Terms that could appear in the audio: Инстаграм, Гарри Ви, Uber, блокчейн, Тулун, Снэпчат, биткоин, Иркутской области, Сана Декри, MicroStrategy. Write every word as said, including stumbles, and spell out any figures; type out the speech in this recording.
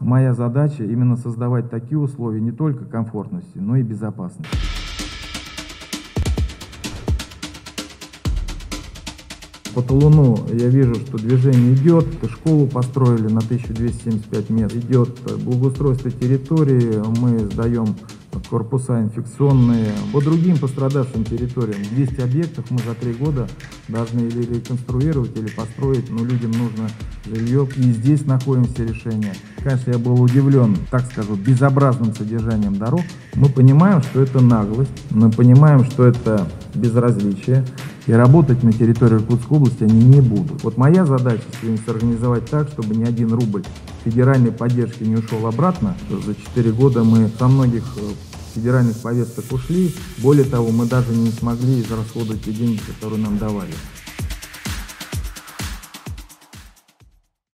Моя задача именно создавать такие условия не только комфортности, но и безопасности. По Тулуну я вижу, что движение идет, школу построили на тысячу двести семьдесят пять мест, идет благоустройство территории, мы сдаем корпуса инфекционные. По другим пострадавшим территориям двести объектов мы за три года должны или реконструировать, или построить, но людям нужно жилье, и здесь находимся решение. Конечно, я был удивлен, так скажу, безобразным содержанием дорог. Мы понимаем, что это наглость, мы понимаем, что это безразличие, и работать на территории Иркутской области они не будут. Вот моя задача сегодня организовать так, чтобы ни один рубль федеральной поддержки не ушел обратно. За четыре года мы со многих федеральных повесток ушли. Более того, мы даже не смогли израсходовать те деньги, которые нам давали.